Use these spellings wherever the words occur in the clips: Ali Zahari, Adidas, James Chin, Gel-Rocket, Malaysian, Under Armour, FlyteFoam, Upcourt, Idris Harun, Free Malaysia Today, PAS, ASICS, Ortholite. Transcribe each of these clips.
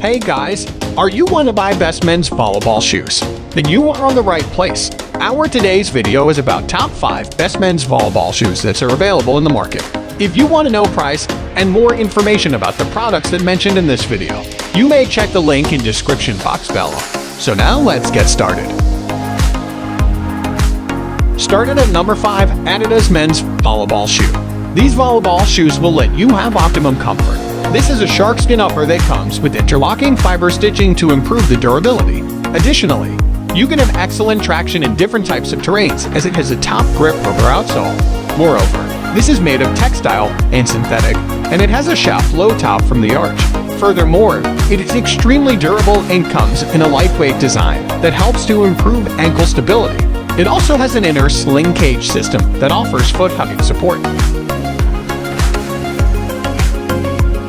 Hey guys, are you one of my best men's volleyball shoes? Then you are on the right place. Our today's video is about top 5 best men's volleyball shoes that are available in the market. If you want to know price and more information about the products that mentioned in this video, you may check the link in description box below. So now let's get started. Started at number 5, Adidas men's volleyball shoe. These volleyball shoes will let you have optimum comfort. This is a shark skin upper that comes with interlocking fiber stitching to improve the durability. Additionally, you can have excellent traction in different types of terrains as it has a top grip rubber outsole. Moreover, this is made of textile and synthetic, and it has a shaft low top from the arch. Furthermore, it is extremely durable and comes in a lightweight design that helps to improve ankle stability. It also has an inner sling cage system that offers foot-hugging support.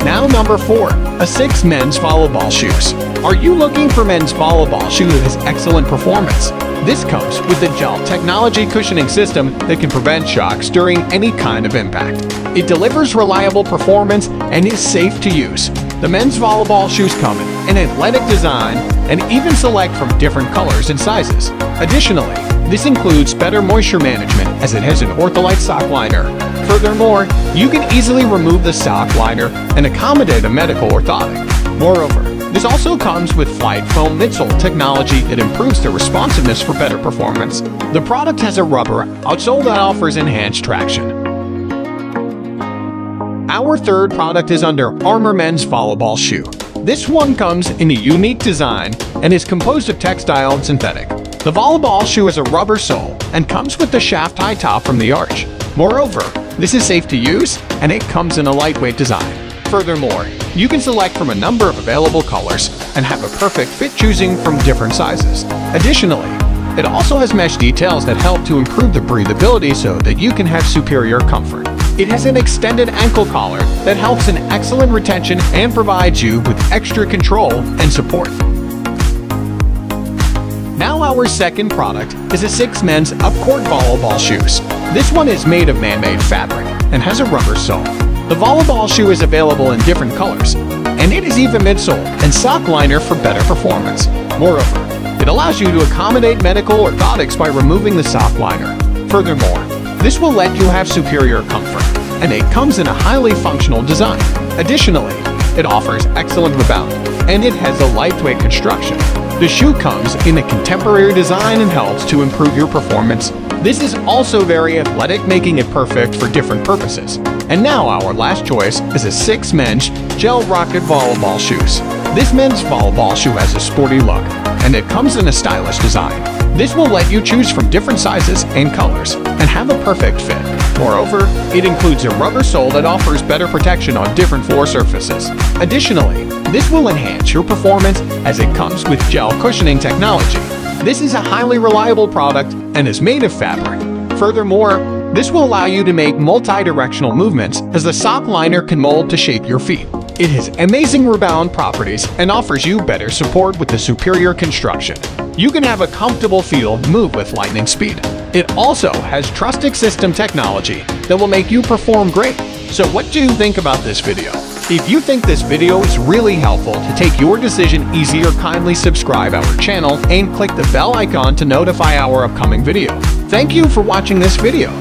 Now number 4, ASICS men's volleyball shoes. Are you looking for men's volleyball shoe that has excellent performance? This comes with the gel technology cushioning system that can prevent shocks during any kind of impact. It delivers reliable performance and is safe to use. The men's volleyball shoes come in an athletic design and even select from different colors and sizes. Additionally, this includes better moisture management as it has an ortholite sock liner. Furthermore, you can easily remove the sock liner and accommodate a medical orthotic. Moreover, this also comes with FlyteFoam midsole technology that improves the responsiveness for better performance. The product has a rubber outsole that offers enhanced traction. Our third product is Under Armour men's volleyball shoe. This one comes in a unique design and is composed of textile and synthetic. The volleyball shoe has a rubber sole and comes with the shaft high top from the arch. Moreover, this is safe to use and it comes in a lightweight design. Furthermore, you can select from a number of available colors and have a perfect fit choosing from different sizes. Additionally, it also has mesh details that help to improve the breathability so that you can have superior comfort. It has an extended ankle collar that helps in excellent retention and provides you with extra control and support. Now our second product is ASICS men's Upcourt volleyball shoes. This one is made of man-made fabric and has a rubber sole. The volleyball shoe is available in different colors, and it is even midsole and sock liner for better performance. Moreover, it allows you to accommodate medical orthotics by removing the sock liner. Furthermore, this will let you have superior comfort, and it comes in a highly functional design. Additionally, it offers excellent rebound, and it has a lightweight construction. The shoe comes in a contemporary design and helps to improve your performance. This is also very athletic, making it perfect for different purposes. And now our last choice is ASICS men's Gel-Rocket volleyball shoes. This men's volleyball shoe has a sporty look, and it comes in a stylish design. This will let you choose from different sizes and colors, and have a perfect fit. Moreover, it includes a rubber sole that offers better protection on different floor surfaces. Additionally, this will enhance your performance as it comes with gel cushioning technology. This is a highly reliable product and is made of fabric. Furthermore, this will allow you to make multi-directional movements as the sock liner can mold to shape your feet. It has amazing rebound properties and offers you better support with the superior construction. You can have a comfortable feel move with lightning speed. It also has trusted system technology that will make you perform great. So what do you think about this video? If you think this video is really helpful to take your decision easier, kindly subscribe our channel and click the bell icon to notify our upcoming video. Thank you for watching this video.